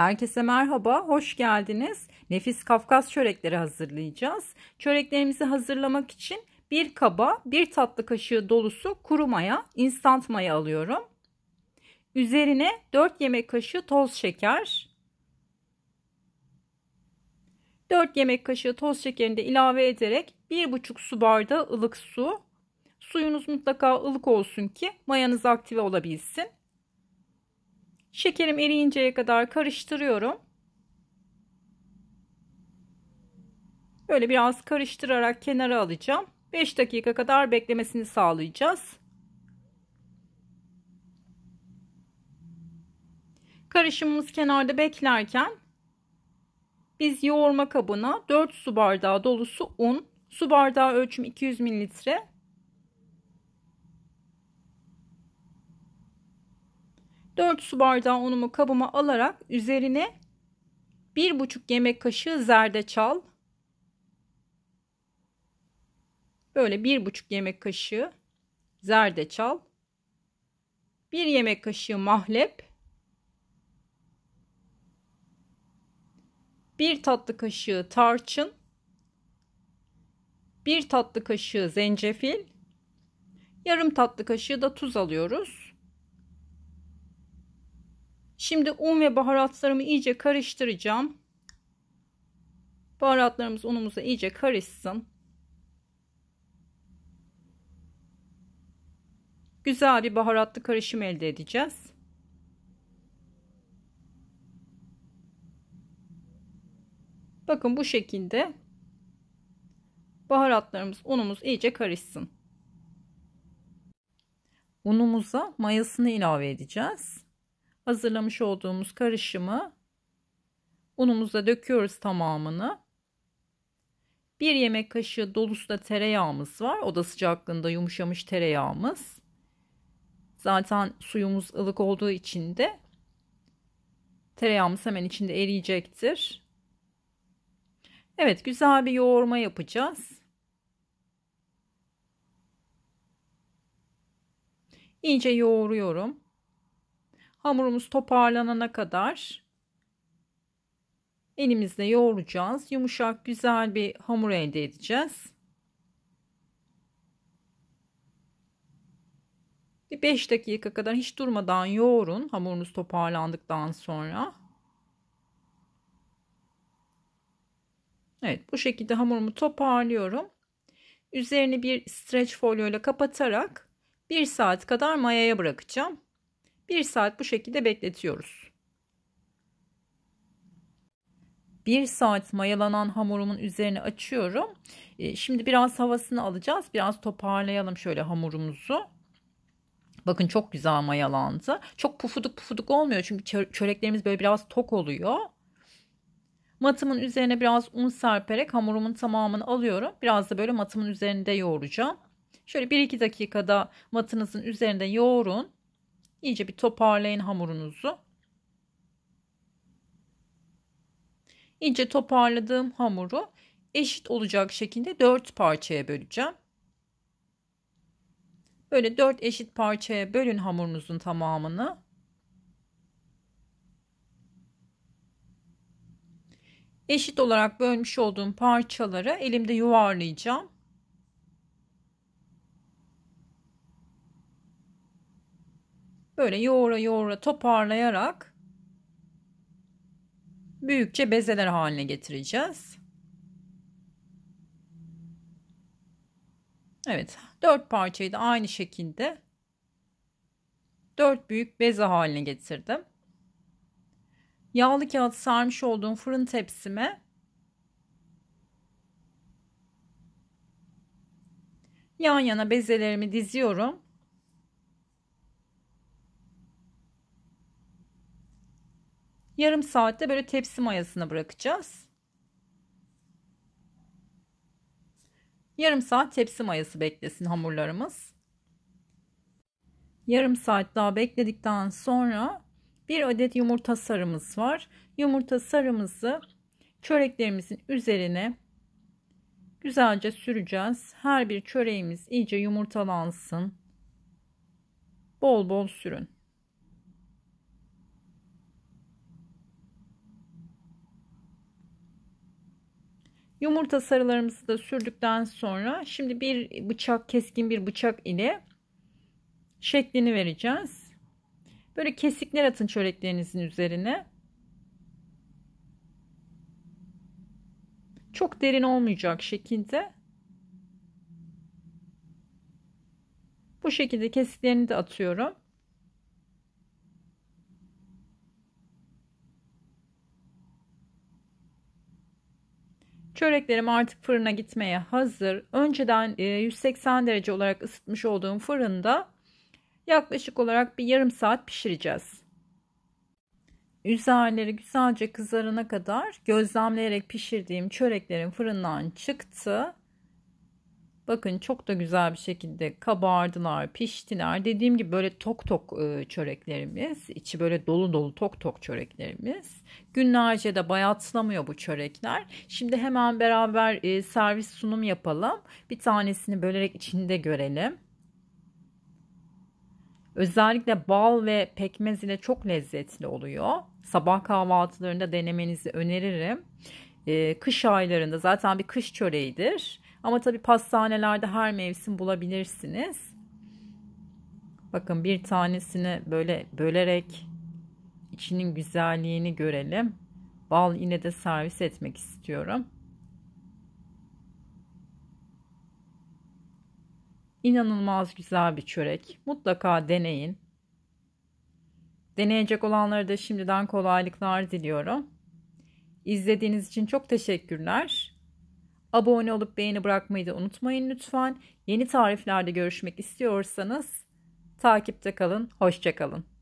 Herkese merhaba, hoş geldiniz. Nefis Kafkas çörekleri hazırlayacağız. Çöreklerimizi hazırlamak için bir kaba 1 tatlı kaşığı dolusu kuru maya, instant maya alıyorum. Üzerine 4 yemek kaşığı toz şeker. 4 yemek kaşığı toz şekerini de ilave ederek 1,5 su bardağı ılık su. Suyunuz mutlaka ılık olsun ki mayanız aktive olabilsin. Şekerim eriyinceye kadar karıştırıyorum. Böyle biraz karıştırarak kenara alacağım. 5 dakika kadar beklemesini sağlayacağız. Karışımımız kenarda beklerken biz yoğurma kabına 4 su bardağı dolusu un, su bardağı ölçüm 200 mililitre, 4 su bardağı unumu kabıma alarak üzerine 1,5 yemek kaşığı zerdeçal, böyle 1,5 yemek kaşığı zerdeçal, 1 yemek kaşığı mahlep, 1 tatlı kaşığı tarçın, 1 tatlı kaşığı zencefil, yarım tatlı kaşığı da tuz alıyoruz. Şimdi un ve baharatlarımı iyice karıştıracağım. Baharatlarımız unumuza iyice karışsın. Güzel bir baharatlı karışım elde edeceğiz. Bakın bu şekilde baharatlarımız, unumuz iyice karışsın. Unumuza mayasını ilave edeceğiz. Hazırlamış olduğumuz karışımı unumuza döküyoruz tamamını. 1 yemek kaşığı dolusu da tereyağımız var. Oda sıcaklığında yumuşamış tereyağımız. Zaten suyumuz ılık olduğu için de tereyağımız hemen içinde eriyecektir. Evet, güzel bir yoğurma yapacağız. İyice yoğuruyorum. Hamurumuz toparlanana kadar elimizle yoğuracağız. Yumuşak, güzel bir hamur elde edeceğiz. 5 dakika kadar hiç durmadan yoğurun hamurunuz toparlandıktan sonra. Evet, bu şekilde hamurumu toparlıyorum. Üzerini bir streç folyo ile kapatarak 1 saat kadar mayaya bırakacağım. 1 saat bu şekilde bekletiyoruz. 1 saat mayalanan hamurumun üzerini açıyorum. Şimdi biraz havasını alacağız. Biraz toparlayalım şöyle hamurumuzu. Bakın çok güzel mayalandı. Çok pufuduk pufuduk olmuyor çünkü çöreklerimiz böyle biraz tok oluyor. Matımın üzerine biraz un serperek hamurumun tamamını alıyorum. Biraz da böyle matımın üzerinde yoğuracağım. Şöyle 1-2 dakikada matınızın üzerinde yoğurun. İyice bir toparlayın hamurunuzu. İyice toparladığım hamuru eşit olacak şekilde 4 parçaya böleceğim. Böyle 4 eşit parçaya bölün hamurunuzun tamamını. Eşit olarak bölmüş olduğum parçaları elimde yuvarlayacağım. Böyle yoğura yoğura toparlayarak büyükçe bezeler haline getireceğiz. Evet, 4 parçayı da aynı şekilde 4 büyük beze haline getirdim. Yağlı kağıt sarmış olduğum fırın tepsime yan yana bezelerimi diziyorum. Yarım saatte böyle tepsi mayasına bırakacağız. Yarım saat tepsi mayası beklesin hamurlarımız. Yarım saat daha bekledikten sonra 1 adet yumurta sarımız var. Yumurta sarımızı çöreklerimizin üzerine güzelce süreceğiz. Her bir çöreğimiz iyice yumurtalansın. Bol bol sürün. Yumurta sarılarımızı da sürdükten sonra şimdi bir bıçak, keskin bir bıçak ile şeklini vereceğiz. Böyle kesikler atın çöreklerinizin üzerine. Çok derin olmayacak şekilde. Bu şekilde kesiklerini de atıyorum. Çöreklerim artık fırına gitmeye hazır. Önceden 180 derece olarak ısıtmış olduğum fırında yaklaşık olarak bir yarım saat pişireceğiz. Üzerleri güzelce kızarana kadar gözlemleyerek pişirdiğim çöreklerim fırından çıktı. Bakın çok da güzel bir şekilde kabardılar, piştiler. Dediğim gibi böyle tok tok çöreklerimiz, içi böyle dolu dolu tok tok çöreklerimiz. Günlerce de bayatlamıyor bu çörekler. Şimdi hemen beraber servis sunum yapalım. Bir tanesini bölerek içinde görelim. Özellikle bal ve pekmez ile çok lezzetli oluyor. Sabah kahvaltılarında denemenizi öneririm. Kış aylarında zaten bir kış çöreğidir. Ama tabii pastanelerde her mevsim bulabilirsiniz. Bakın bir tanesini böyle bölerek içinin güzelliğini görelim. Bal yine de servis etmek istiyorum. İnanılmaz güzel bir çörek. Mutlaka deneyin. Deneyecek olanlara da şimdiden kolaylıklar diliyorum. İzlediğiniz için çok teşekkürler. Abone olup beğeni bırakmayı da unutmayın lütfen. Yeni tariflerde görüşmek istiyorsanız takipte kalın. Hoşça kalın.